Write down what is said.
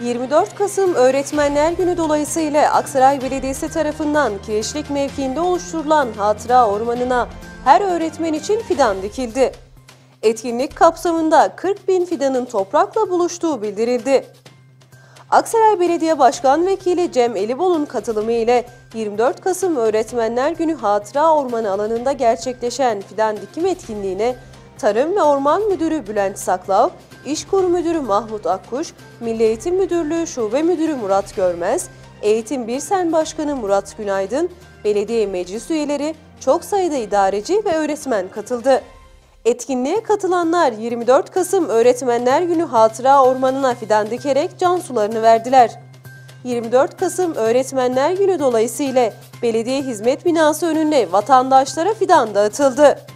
24 Kasım Öğretmenler Günü dolayısıyla Aksaray Belediyesi tarafından Kireçlik mevkiinde oluşturulan hatıra ormanına her öğretmen için fidan dikildi. Etkinlik kapsamında 40.000 fidanın toprakla buluştuğu bildirildi. Aksaray Belediye Başkan Vekili Cem Elibol'un katılımı ile 24 Kasım Öğretmenler Günü Hatıra Ormanı alanında gerçekleşen fidan dikim etkinliğine Tarım ve Orman Müdürü Bülent Saklav, İŞKUR Müdürü Mahmut Akkuş, Milli Eğitim Müdürlüğü Şube Müdürü Murat Görmez, Eğitim Bir-sen Başkanı Murat Günaydın, belediye meclis üyeleri, çok sayıda idareci ve öğretmen katıldı. Etkinliğe katılanlar 24 Kasım Öğretmenler Günü Hatıra Ormanı'na fidan dikerek can sularını verdiler. 24 Kasım Öğretmenler Günü dolayısıyla belediye hizmet binası önünde vatandaşlara fidan dağıtıldı.